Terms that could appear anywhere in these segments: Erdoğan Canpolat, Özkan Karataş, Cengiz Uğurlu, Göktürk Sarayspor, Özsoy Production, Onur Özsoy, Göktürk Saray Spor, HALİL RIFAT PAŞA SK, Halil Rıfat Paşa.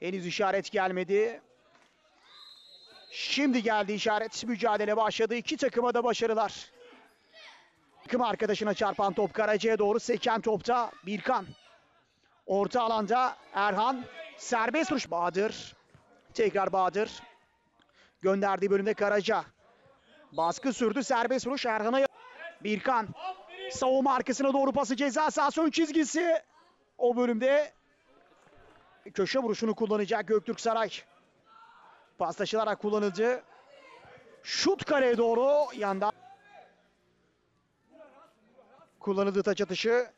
Henüz işaret gelmedi. Şimdi geldi işaret. Mücadele başladı. İki takıma da başarılar. Takım arkadaşına çarpan top Karaca'ya doğru. Seken topta Birkan. Orta alanda Erhan. Serbest vuruş. Bahadır. Tekrar Bahadır. Gönderdiği bölümde Karaca. Baskı sürdü. Serbest vuruş Erhan'a. Birkan. Savunma arkasına doğru pası. Ceza sahası ön çizgisi. O bölümde köşe vuruşunu kullanacak Göktürk Saray. Paslaşılarak kullanıldı. Şut kaleye doğru yandan. Kullanıldığı taç atışı.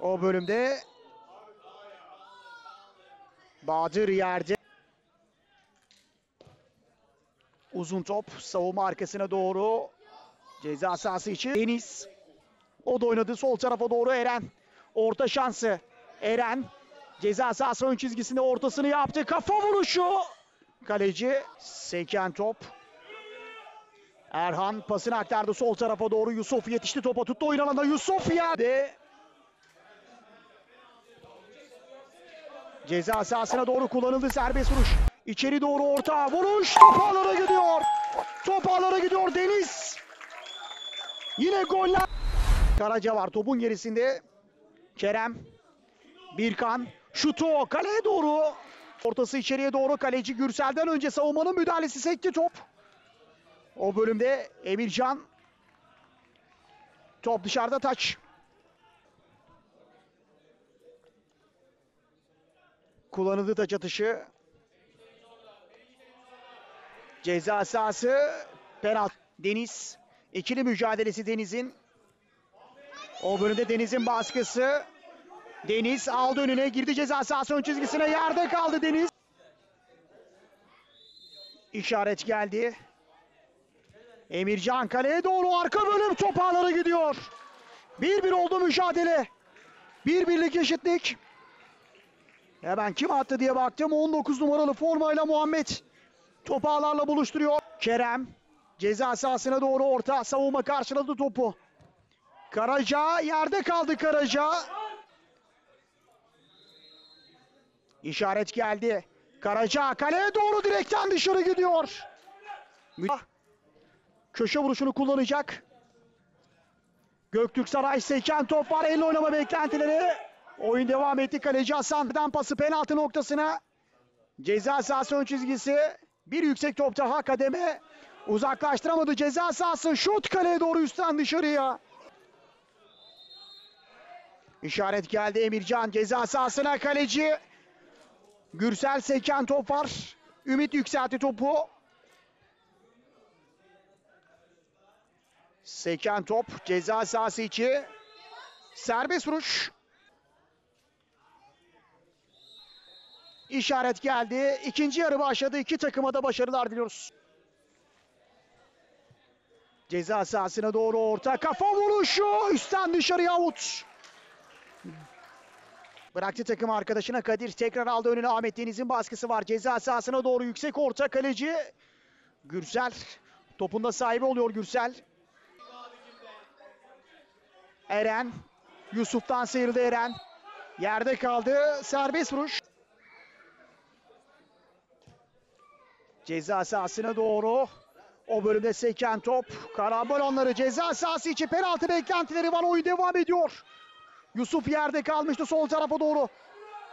O bölümde Bahadır yerde. Uzun top savunma arkasına doğru. Ceza sahası için Deniz. O da oynadı sol tarafa doğru Eren. Orta şansı Eren. Ceza sahası ön çizgisinde ortasını yaptı. Kafa vuruşu. Kaleci seken top. Erhan pasını aktardı sol tarafa doğru. Yusuf yetişti topa, tuttu oyun alanında. Yusuf yerde. Ceza sahasına doğru kullanıldı serbest vuruş. İçeri doğru orta vuruş. Top ağlara gidiyor. Top ağlara gidiyor Deniz. Yine goller. Karaca var topun gerisinde. Kerem. Birkan. Şutu kaleye doğru. Ortası içeriye doğru. Kaleci Gürsel'den önce savunmanın müdahalesi sekti top. O bölümde Emircan. Top dışarıda taç. Kullanıldı taç atışı. Ceza sahası. Penaltı Deniz. İkili mücadelesi Deniz'in. O bölümde Deniz'in baskısı. Deniz aldı önüne girdi ceza sahası ön çizgisine yerde kaldı Deniz. İşaret geldi. Emircan kaleye doğru arka bölüm top ağlara gidiyor. 1-1 oldu mücadele. 1-1'lik eşitlik. Ya ben kim attı diye baktım. 19 numaralı formayla Muhammed top ağlarla buluşturuyor. Kerem ceza sahasına doğru orta savunma karşıladı topu. Karaca yerde kaldı Karaca. İşaret geldi. Karaca kaleye doğru direkten dışarı gidiyor. Köşe vuruşunu kullanacak. Göktürk Saray seken top var. Elle oynama beklentileri. Oyun devam etti. Kaleci Hasan'dan pası penaltı noktasına. Ceza sahası ön çizgisi. Bir yüksek top daha kademe. Uzaklaştıramadı ceza sahası. Şut kaleye doğru üstten dışarıya. İşaret geldi Emircan. Ceza sahasına kaleci. Gürsel seken top var. Ümit yükseltti topu. Seken top ceza sahası içi. Serbest vuruş. İşaret geldi. İkinci yarı başladı. İki takıma da başarılar diliyoruz. Ceza sahasına doğru orta. Kafa vuruşu. Üstten dışarıya avut. Bıraktı takım arkadaşına Kadir. Tekrar aldı önüne Ahmet Deniz'in baskısı var. Ceza sahasına doğru yüksek orta kaleci. Gürsel. Topunda sahibi oluyor Gürsel. Eren. Yusuf'tan sıyrıldı Eren. Yerde kaldı. Serbest vuruş. Ceza sahasına doğru. O bölümde seken top. Karambol onları. Ceza sahası içi penaltı beklentileri var. Oyun devam ediyor. Yusuf yerde kalmıştı sol tarafa doğru.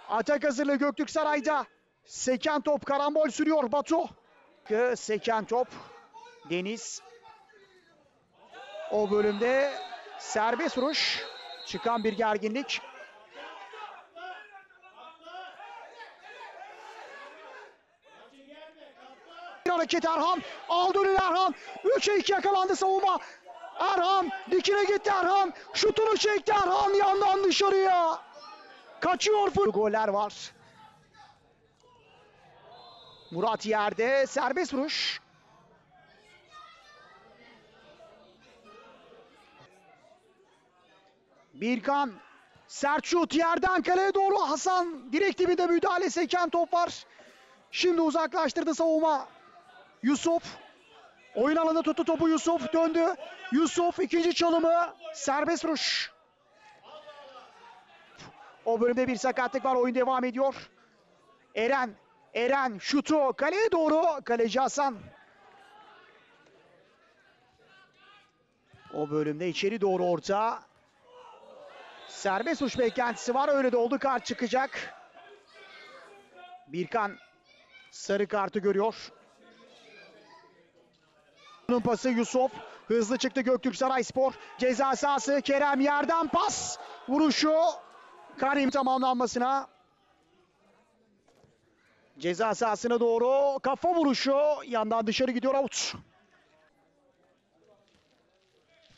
Atak hazırlığı Göktürk Saray'da. Seken top karambol sürüyor Batu. Seken top Deniz. O bölümde serbest vuruş. Çıkan bir gerginlik. Bir hareket Erhan. Aldı önüne Erhan. 3'e 2 yakalandı savunma. Erhan dikine gitti Erhan. Şutunu çekti Erhan yandan dışarıya. Kaçıyor. Goller var. Murat yerde serbest vuruş. Birkan sert şut yerden kaleye doğru Hasan direkt dibinde müdahale seken top var. Şimdi uzaklaştırdı savunma. Yusuf. Oyun alanında tuttu topu Yusuf döndü. Yusuf ikinci çalımı serbest vuruş. O bölümde bir sakatlık var oyun devam ediyor. Eren şutu kaleye doğru. Kaleci Hasan. O bölümde içeri doğru orta. Serbest uç beklentisi var. Öyle de oldu. Kart çıkacak. Birkan sarı kartı görüyor. Bunun pası Yusuf. Hızlı çıktı Göktürk Sarayspor. Ceza sahası Kerem yerden pas. Vuruşu Karim tamamlanmasına. Ceza sahasına doğru kafa vuruşu. Yandan dışarı gidiyor, out.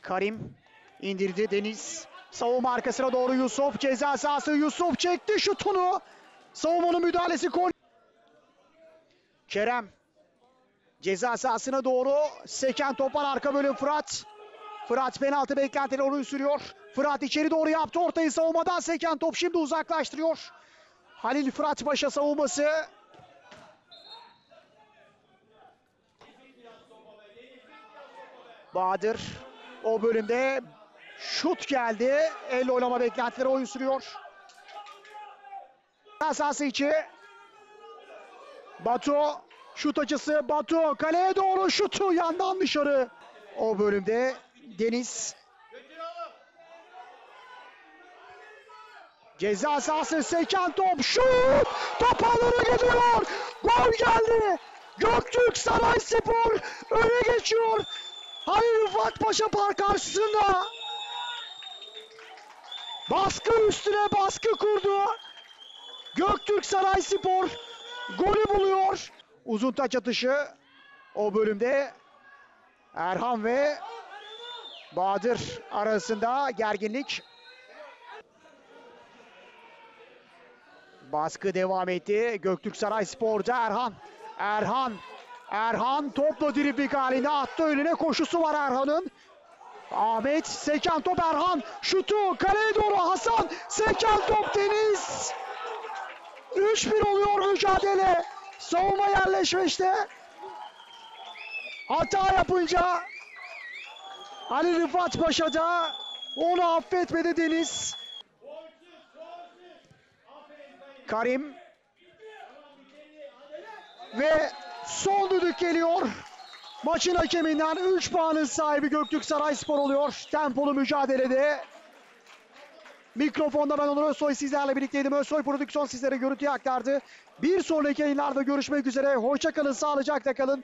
Karim indirdi Deniz. Savunma arkasına doğru Yusuf. Ceza sahası Yusuf çekti şutunu. Savunmanın müdahalesi gol. Kerem ceza sahasına doğru seken topar arka bölüm Fırat. Fırat penaltı beklentileri onu sürüyor. Fırat içeri doğru yaptı ortayı, savunmadan seken top şimdi uzaklaştırıyor. Halil Fırat Paşa savunması. Bahadır o bölümde şut geldi. El oynama beklentileri oyun sürüyor. Sahası içi. Batu şut açısı, Batu kaleye doğru şutu yandan dışarı. O bölümde Deniz. Ceza sahası seken top, şut! Top ağlara gidiyor. Gol geldi. Göktürk Sarayspor öne geçiyor. Halil Rıfat Paşa Park karşısında. Baskı üstüne baskı kurdu. Göktürk Sarayspor golü buluyor. Uzun taç atışı o bölümde Erhan ve Bahadır arasında gerginlik. Baskı devam etti Göktürk Sarayspor'da. Erhan topla dribling halinde attı, önüne koşusu var Erhan'ın. Ahmet seken top, Erhan şutu kaleye doğru, Hasan seken top, Deniz. 3-1 oluyor mücadele. Savunma yerleşme işte. Hata yapınca Ali Rıfat Paşa da onu affetmedi Deniz. Karim ve son düdük geliyor. Maçın hakeminden 3 puanın sahibi Göktürk Sarayspor oluyor. Tempolu mücadelede. Mikrofonda ben Onur Özsoy, sizlerle birlikteydim. Özsoy Production sizlere görüntüyü aktardı. Bir sonraki yayınlarda görüşmek üzere. Hoşça kalın, sağlıcakla kalın.